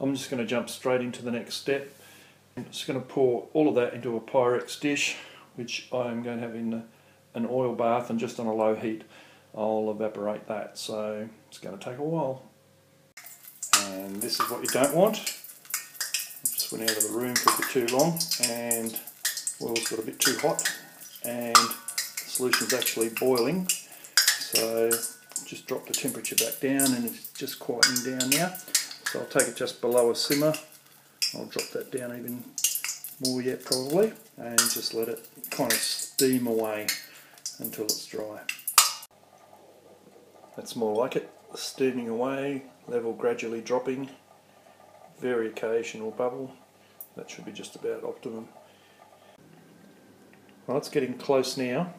I'm just going to jump straight into the next step. I'm just going to pour all of that into a Pyrex dish, which I'm going to have in an oil bath, and just on a low heat I'll evaporate that, so it's going to take a while. And this is what you don't want. I just went out of the room for a bit too long and oil's got a bit too hot and the solution's actually boiling, so just drop the temperature back down, and it's just quieting down now. So I'll take it just below a simmer. I'll drop that down even more yet probably, and just let it kind of steam away until it's dry. That's more like it, steaming away, level gradually dropping, very occasional bubble. That should be just about optimum. Well, it's getting close now.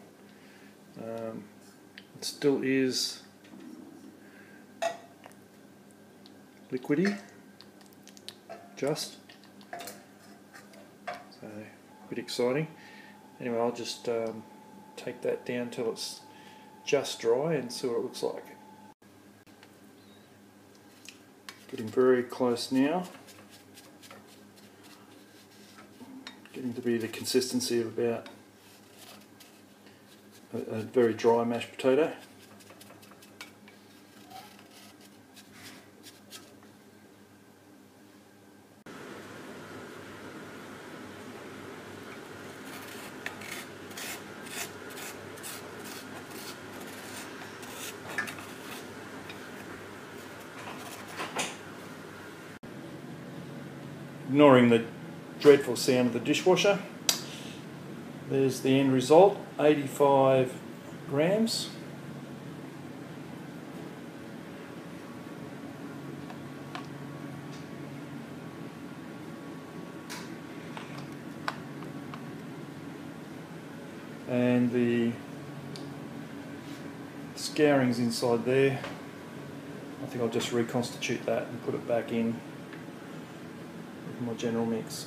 It still is liquidy, just. So, a bit exciting. Anyway, I'll just take that down till it's just dry and see what it looks like. Getting very close now. Getting to be the consistency of about a very dry mashed potato. Ignoring the dreadful sound of the dishwasher, there's the end result, 85 grams. And the scouring's inside there. I think I'll just reconstitute that and put it back in my general mix.